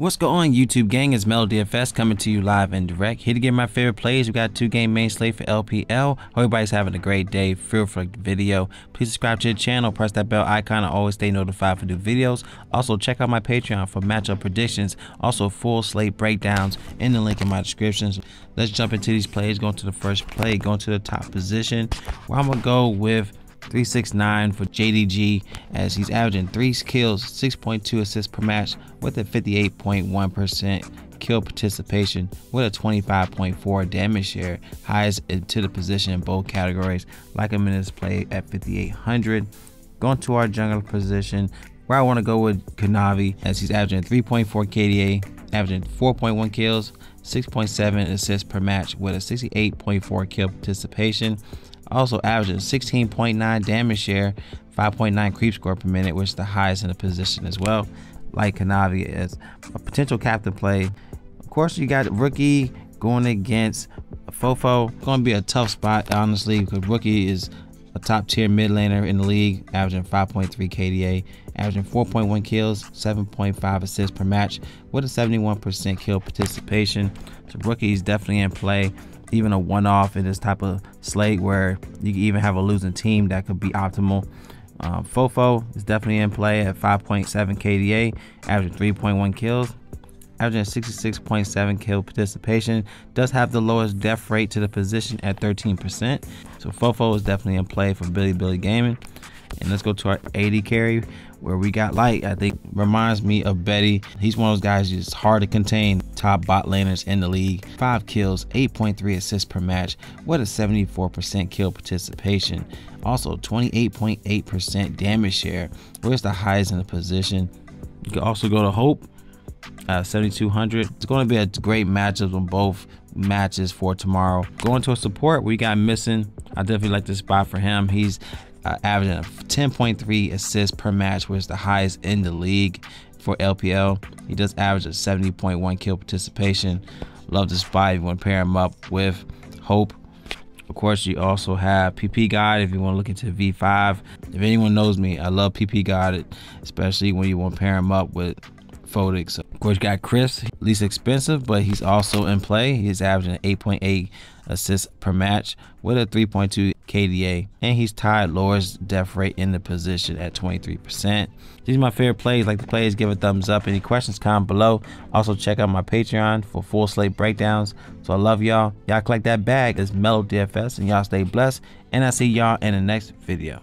What's going on, YouTube gang? It's M3LODFS coming to you live and direct. Here to get my favorite plays. We got a 2-game main slate for LPL. Hope everybody's having a great day. Feel free for the video. Please subscribe to the channel. Press that bell icon and always stay notified for new videos. Also, check out my Patreon for matchup predictions. Also, full slate breakdowns in the link in my descriptions. Let's jump into these plays. Going to the first play. Going to the top position, where I'm going to go with 369 for JDG, as he's averaging 3 kills, 6.2 assists per match with a 58.1% kill participation with a 25.4 damage share, highest to the position in both categories. Like him in this play at 5,800. Going to our jungler position, where I want to go with Kanavi, as he's averaging 3.4 KDA, averaging 4.1 kills, 6.7 assists per match with a 68.4 kill participation. Also averaging 16.9 damage share, 5.9 creep score per minute, which is the highest in the position as well. Like Kanavi is a potential captain play. Of course, you got Rookie going against Fofo. It's going to be a tough spot, honestly, because Rookie is a top tier mid laner in the league, averaging 5.3 KDA, averaging 4.1 kills, 7.5 assists per match with a 71% kill participation. So Rookie is definitely in play. Even a one-off in this type of slate where you can even have a losing team, that could be optimal. Fofo is definitely in play at 5.7 KDA, averaging 3.1 kills, averaging 66.7 kill participation. Does have the lowest death rate to the position at 13%. So Fofo is definitely in play for Billy Gaming. And let's go to our AD carry, where we got Light. I think reminds me of Betty. He's one of those guys that's hard to contain. Top bot laners in the league. 5 kills, 8.3 assists per match. What a 74% kill participation. Also 28.8% damage share. Where's the highest in the position? You can also go to Hope. 7,200. It's going to be a great matchup on both matches for tomorrow. Going to a support, we got Missin. I definitely like this spot for him. He's averaging 10.3 assists per match, which is the highest in the league for LPL. He does average a 70.1 kill participation. Love this spot if you want to pair him up with Hope. Of course, you also have PP God if you want to look into V5. If anyone knows me, I love PP God, especially when you want to pair him up with Photics. Of course, you got Chris, least expensive, but he's also in play. He's averaging 8.8 assists per match with a 3.2 KDA, and he's tied lowest death rate in the position at 23%. These are my favorite plays. Like the plays, give a thumbs up. Any questions, comment below. Also, check out my Patreon for full slate breakdowns. So I love y'all. Y'all collect that bag. It's M3LODFS, and y'all stay blessed. And I see y'all in the next video.